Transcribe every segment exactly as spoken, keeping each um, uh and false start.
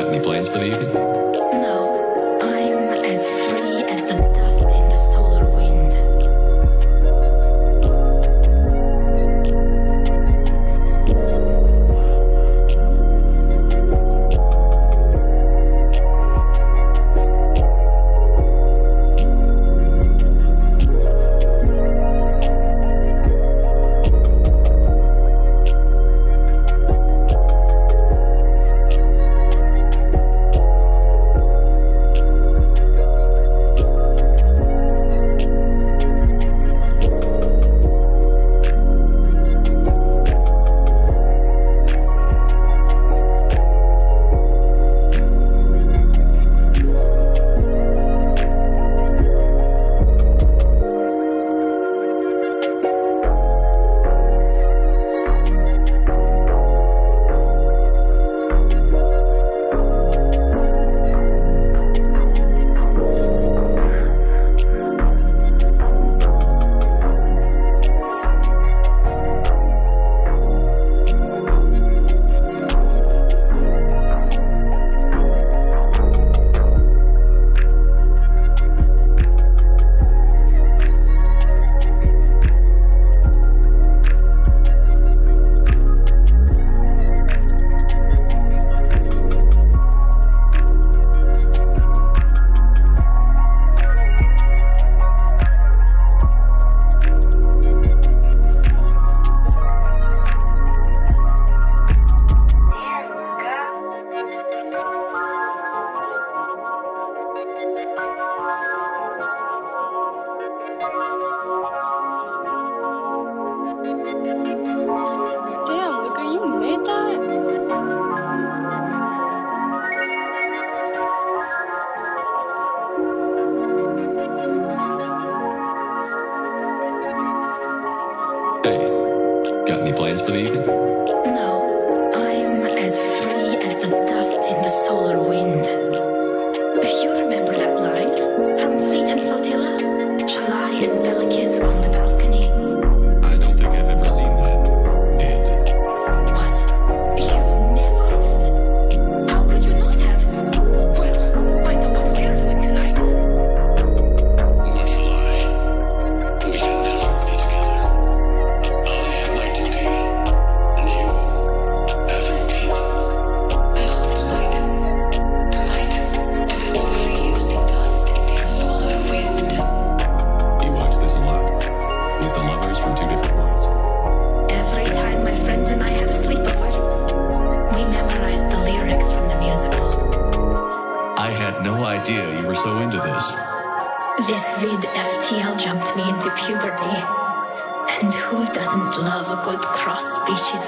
Got any plans for the evening? No, I'm as free as the dust in the solar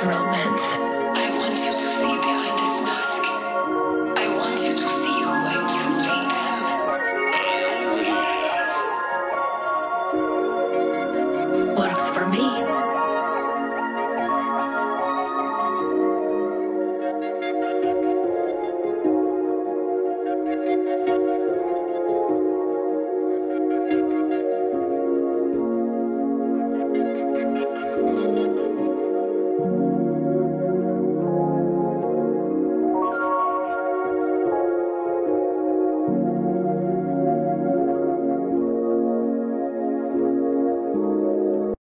romance.